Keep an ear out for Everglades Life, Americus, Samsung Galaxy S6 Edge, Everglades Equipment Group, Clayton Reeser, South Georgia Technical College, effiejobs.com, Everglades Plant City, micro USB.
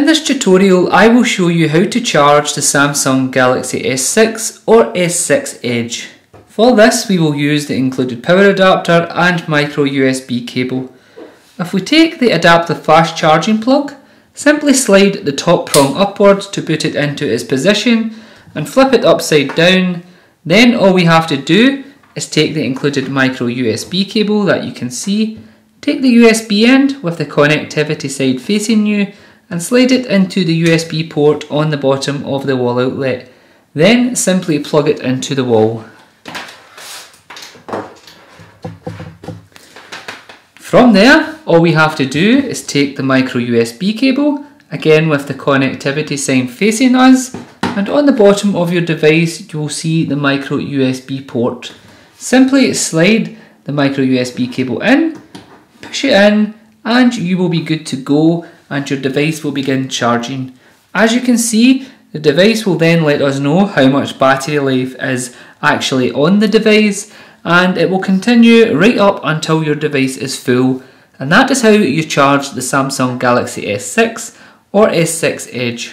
In this tutorial I will show you how to charge the Samsung Galaxy S6 or S6 Edge. For this we will use the included power adapter and micro USB cable. If we take the adapter flash charging plug, simply slide the top prong upwards to put it into its position and flip it upside down. Then all we have to do is take the included micro USB cable that you can see, take the USB end with the connectivity side facing you and slide it into the USB port on the bottom of the wall outlet. Then simply plug it into the wall. From there, all we have to do is take the micro USB cable, again with the connectivity sign facing us, and on the bottom of your device you will see the micro USB port. Simply slide the micro USB cable in, push it in, and you will be good to go and your device will begin charging. As you can see, the device will then let us know how much battery life is actually on the device, and it will continue right up until your device is full. And that is how you charge the Samsung Galaxy S6 or S6 Edge.